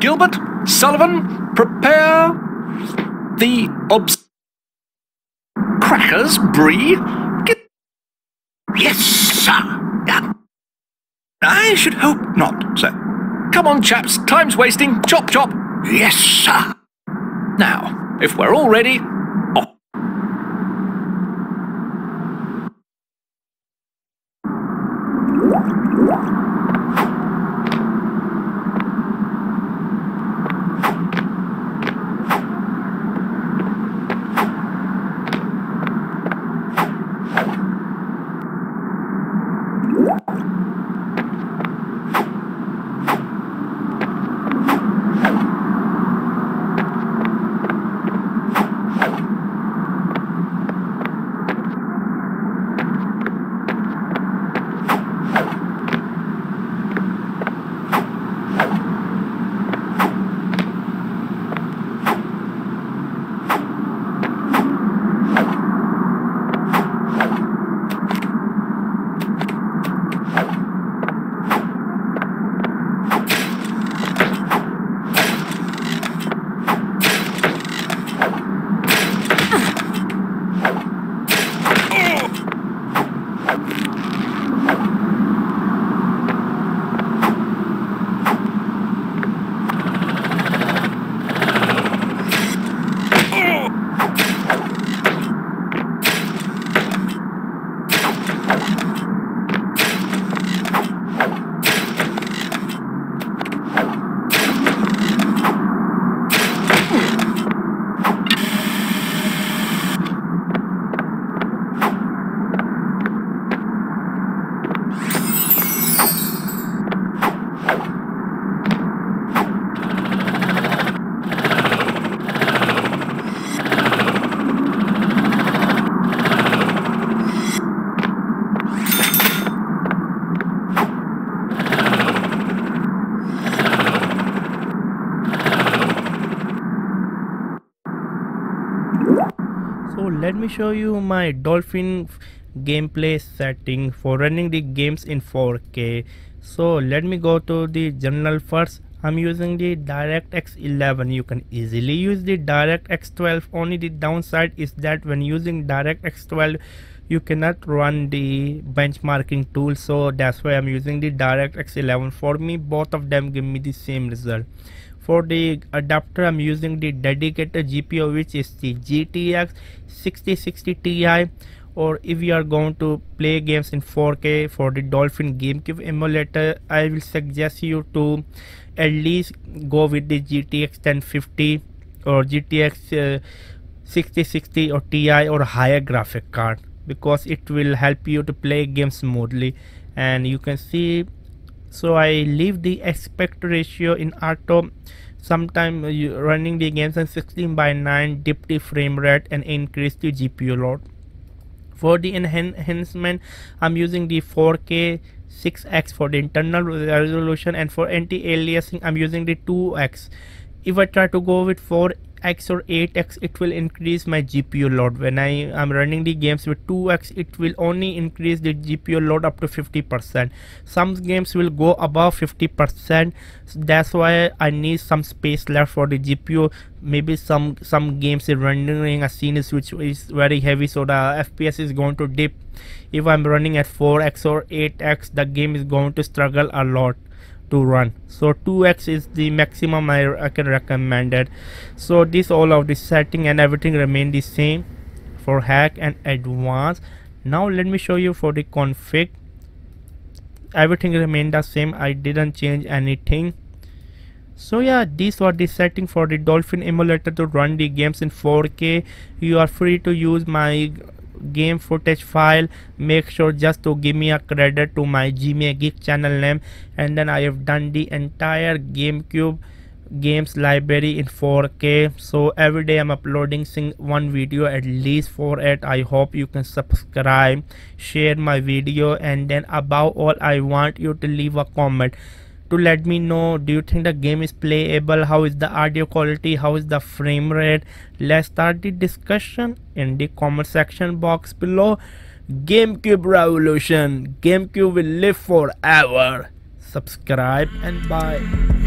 Gilbert, Sullivan, prepare the crackers, Bree. Yes, sir. I should hope not, sir. Come on, chaps. Time's wasting. Chop, chop. Yes, sir. Now, if we're all ready... Oh. Let me show you my Dolphin gameplay setting for running the games in 4K. So let me go to the journal first. I'm using the DirectX 11. You can easily use the DirectX 12. Only the downside is that when using DirectX 12 you cannot run the benchmarking tool, so that's why I'm using the DirectX 11. For me, both of them give me the same result. For the adapter, I'm using the dedicated GPU, which is the GTX 6060 Ti. Or if you are going to play games in 4K for the Dolphin GameCube emulator, I will suggest you to at least go with the GTX 1050 or GTX 6060 or Ti or higher graphic card, because it will help you to play games smoothly. And you can see, so I leave the aspect ratio in auto. Sometimes running the games in 16:9, dip the frame rate and increase the GPU load. For the enhancement, I'm using the 4K 6x for the internal resolution, and for anti-aliasing I'm using the 2x. If I try to go with 4x or 8x, it will increase my GPU load. When I am running the games with 2x, it will only increase the GPU load up to 50%. Some games will go above 50%, so that's why I need some space left for the GPU. Maybe some games are rendering a scene which is very heavy, so the FPS is going to dip. If I'm running at 4x or 8x, the game is going to struggle a lot to run. So 2x is the maximum I can recommend it. So this all of the setting and everything remain the same for hack and advanced. Now let me show you for the config. Everything remained the same. I didn't change anything. So yeah, these were the setting for the Dolphin emulator to run the games in 4K. You are free to use my game footage file. Make sure just to give me a credit to my Jimmy a Geek channel name, and then I have done the entire GameCube games library in 4K. So every day I'm uploading one video at least for it. I hope you can subscribe, share my video, and then above all I want you to leave a comment to let me know, do you think the game is playable, how is the audio quality, how is the frame rate. Let's start the discussion in the comment section box below. GameCube revolution, GameCube will live forever. Subscribe and bye.